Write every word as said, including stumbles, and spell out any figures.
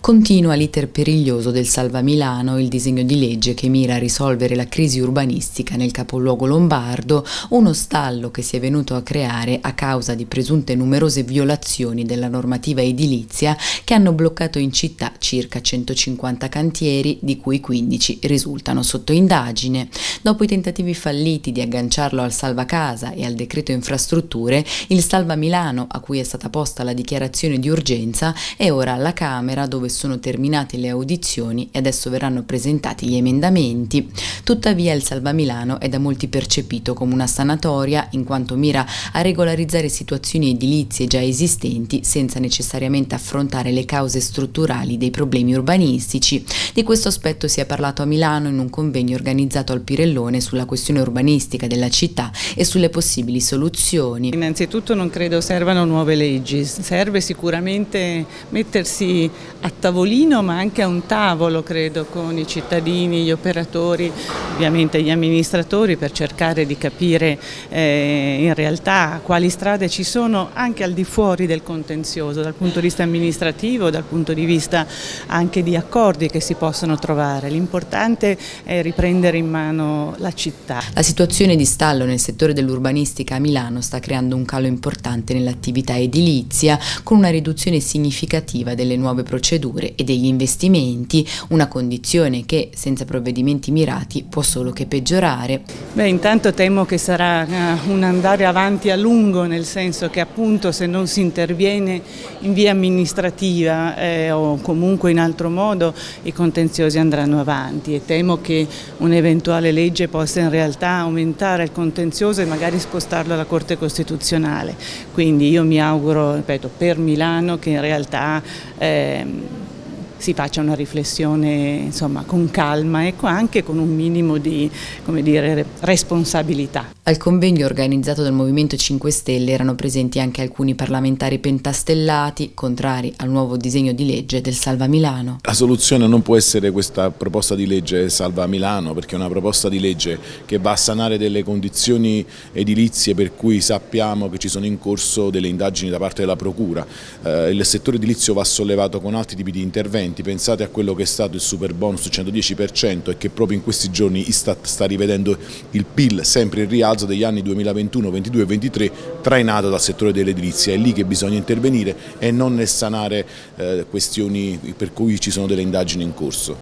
Continua l'iter periglioso del Salva Milano, il disegno di legge che mira a risolvere la crisi urbanistica nel capoluogo lombardo, uno stallo che si è venuto a creare a causa di presunte numerose violazioni della normativa edilizia che hanno bloccato in città circa centocinquanta cantieri, di cui quindici risultano sotto indagine. Dopo i tentativi falliti di agganciarlo al Salva Casa e al decreto infrastrutture, il Salva Milano, a cui è stata posta la dichiarazione di urgenza, è ora alla Camera, dove sono terminate le audizioni e adesso verranno presentati gli emendamenti. Tuttavia il Salva Milano è da molti percepito come una sanatoria, in quanto mira a regolarizzare situazioni edilizie già esistenti senza necessariamente affrontare le cause strutturali dei problemi urbanistici. Di questo aspetto si è parlato a Milano in un convegno organizzato al Pirellone sulla questione urbanistica della città e sulle possibili soluzioni. Innanzitutto non credo servano nuove leggi, serve sicuramente mettersi a tavolino, ma anche a un tavolo, credo, con i cittadini, gli operatori, ovviamente gli amministratori, per cercare di capire eh, in realtà quali strade ci sono anche al di fuori del contenzioso, dal punto di vista amministrativo, dal punto di vista anche di accordi che si possono trovare. L'importante è riprendere in mano la città. La situazione di stallo nel settore dell'urbanistica a Milano sta creando un calo importante nell'attività edilizia, con una riduzione significativa delle nuove procedure e degli investimenti, una condizione che senza provvedimenti mirati può solo che peggiorare. Beh, intanto temo che sarà un andare avanti a lungo, nel senso che appunto se non si interviene in via amministrativa eh, o comunque in altro modo i contenziosi andranno avanti, e temo che un'eventuale legge possa in realtà aumentare il contenzioso e magari spostarlo alla Corte Costituzionale. Quindi io mi auguro, ripeto, per Milano che in realtà eh, si faccia una riflessione, insomma, con calma e anche con un minimo di, come dire, responsabilità. Al convegno organizzato dal Movimento cinque Stelle erano presenti anche alcuni parlamentari pentastellati, contrari al nuovo disegno di legge del Salva Milano. La soluzione non può essere questa proposta di legge Salva Milano, perché è una proposta di legge che va a sanare delle condizioni edilizie per cui sappiamo che ci sono in corso delle indagini da parte della Procura. Eh, il settore edilizio va sollevato con altri tipi di interventi. Pensate a quello che è stato il super bonus cento dieci per cento e che proprio in questi giorni Istat sta rivedendo il P I L sempre in rialzo degli anni duemilaventuno, ventidue e ventitré, trainato dal settore dell'edilizia. È lì che bisogna intervenire e non nel sanare eh, questioni per cui ci sono delle indagini in corso.